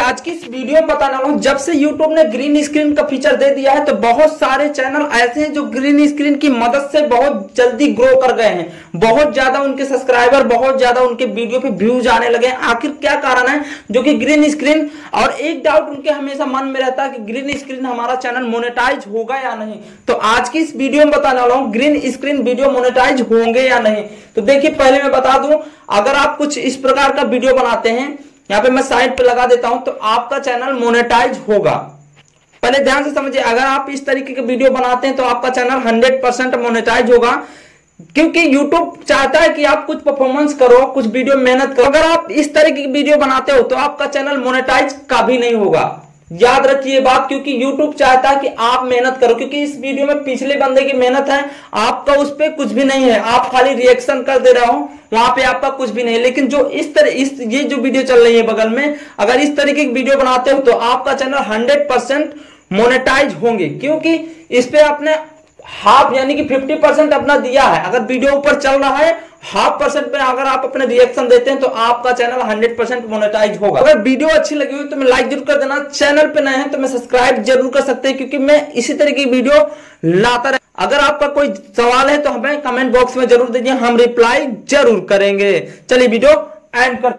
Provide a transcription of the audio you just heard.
आज की इस वीडियो में बताने वाला हूँ, जब से YouTube ने ग्रीन स्क्रीन का फीचर दे दिया है तो बहुत सारे चैनल ऐसे हैं जो ग्रीन स्क्रीन की मदद से बहुत जल्दी ग्रो कर गए हैं, बहुत ज्यादा उनके सब्सक्राइबर, बहुत ज्यादा उनके वीडियो पे व्यूज आने लगे। आखिर क्या कारण है जो कि ग्रीन स्क्रीन, और एक डाउट उनके हमेशा मन में रहता है कि ग्रीन स्क्रीन हमारा चैनल मोनेटाइज होगा या नहीं। तो आज की इस वीडियो में बताने वाला हूँ ग्रीन स्क्रीन वीडियो मोनेटाइज होंगे या नहीं। तो देखिए, पहले मैं बता दूं, अगर आप कुछ इस प्रकार का वीडियो बनाते हैं, यहाँ पे मैं साइड पे लगा देता हूं, तो आपका चैनल मोनेटाइज होगा। पहले ध्यान से समझिए, अगर आप इस तरीके के वीडियो बनाते हैं तो आपका चैनल 100% मोनेटाइज होगा, क्योंकि YouTube चाहता है कि आप कुछ परफॉर्मेंस करो, कुछ वीडियो मेहनत करो। अगर आप इस तरीके की वीडियो बनाते हो तो आपका चैनल मोनेटाइज कभी नहीं होगा, याद रखिए बात, क्योंकि YouTube चाहता है कि आप मेहनत करो, क्योंकि इस वीडियो में पिछले बंदे की मेहनत है, आपका उस पर कुछ भी नहीं है, आप खाली रिएक्शन कर दे रहे हो, वहां पे आपका कुछ भी नहीं। लेकिन जो ये जो वीडियो चल रही है बगल में, अगर इस तरीके की वीडियो बनाते हो तो आपका चैनल 100% मोनेटाइज होंगे, क्योंकि इस पे आपने हाफ यानी कि 50% अपना दिया है। अगर वीडियो ऊपर चल रहा है, 1/2% पे अगर आप अपने रिएक्शन देते हैं तो आपका चैनल 100% मोनेटाइज होगा। अगर वीडियो अच्छी लगी हुई तो मैं लाइक जरूर कर देना, चैनल पे नए हैं तो मैं सब्सक्राइब जरूर कर सकते हैं, क्योंकि मैं इसी तरह की वीडियो लाता रहे। अगर आपका कोई सवाल है तो हमें कमेंट बॉक्स में जरूर दीजिए, हम रिप्लाई जरूर करेंगे। चलिए वीडियो एंड कर